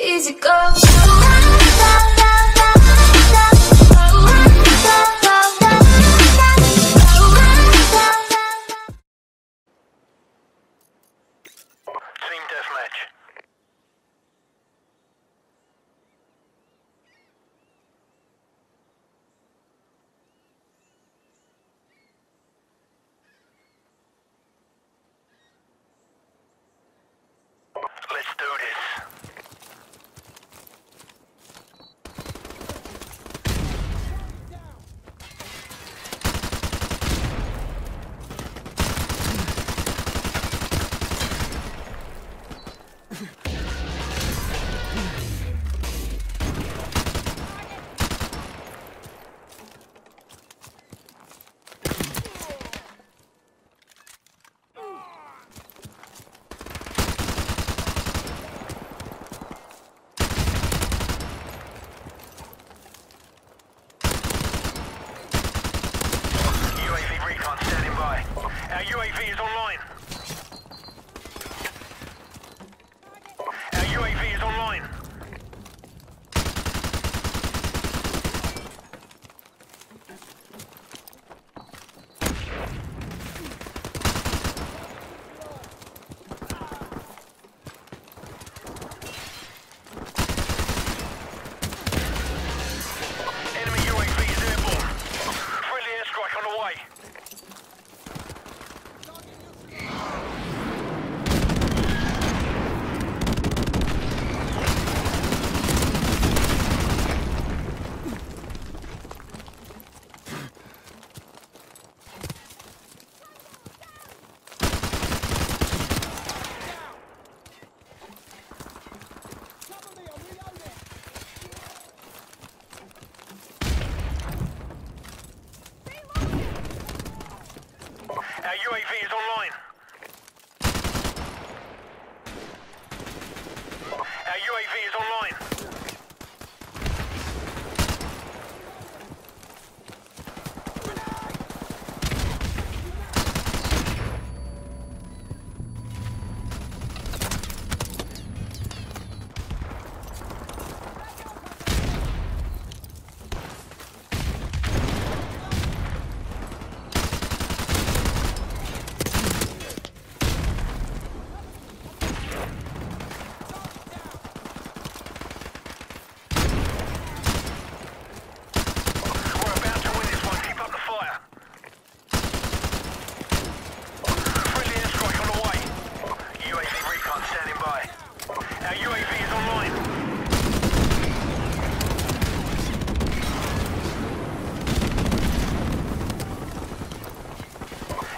easy go. Our UAV is online. Our UAV is online.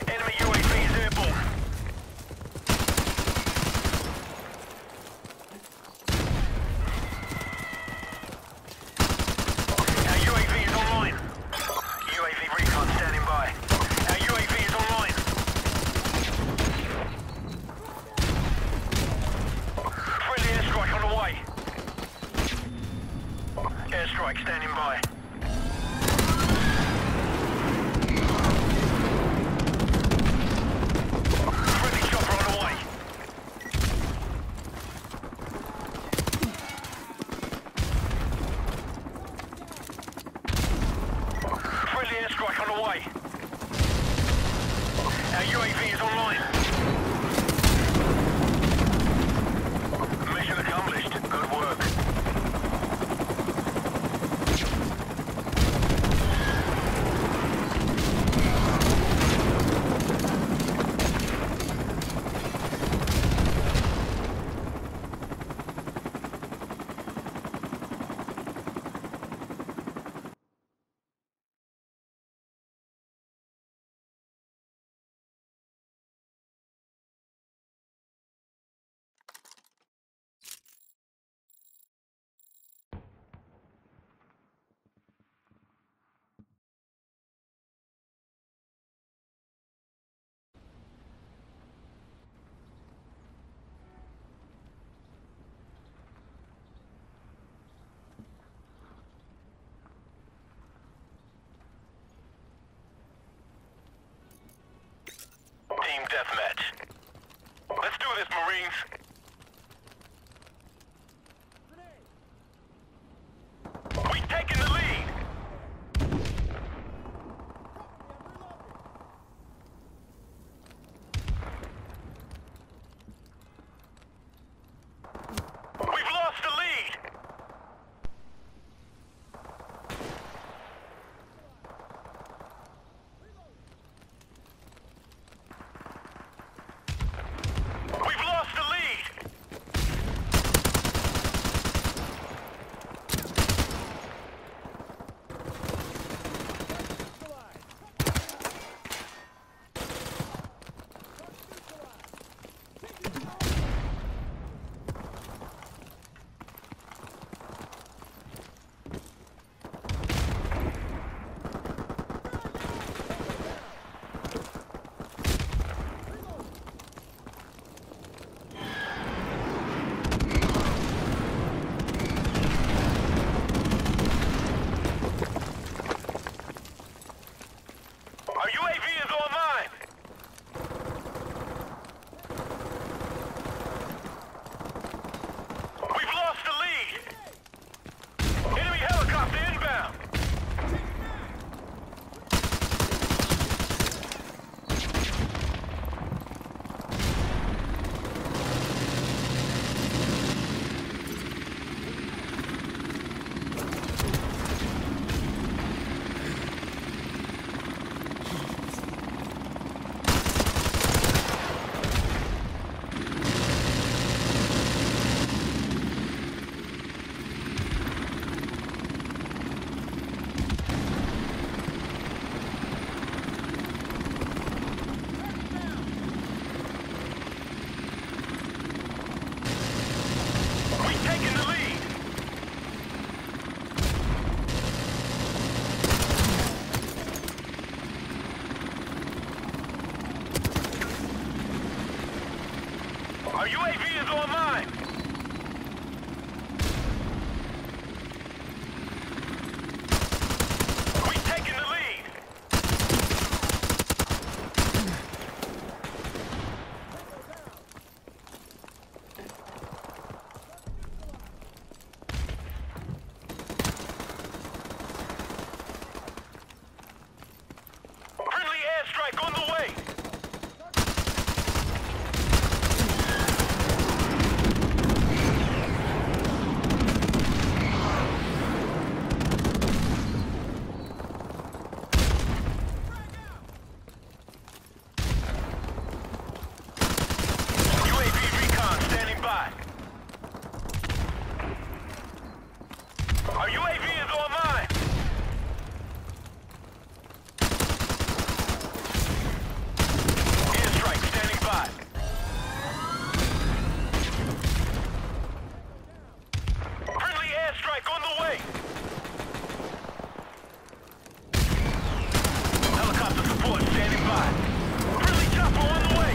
Enemy UAV is airborne. Friendly airstrike on the way. Our UAV is online. Our UAV is online. Airstrike standing by. Friendly chopper on the way. Friendly airstrike on the way. Our UAV is online. Mission accomplished. Good work. Team deathmatch. Let's do this, Marines. taking the lead. Our UAV is online. Our UAV is online! Airstrike standing by. Friendly airstrike on the way! Helicopter support standing by. Friendly chopper on the way!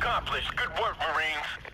Accomplished. Good work, Marines.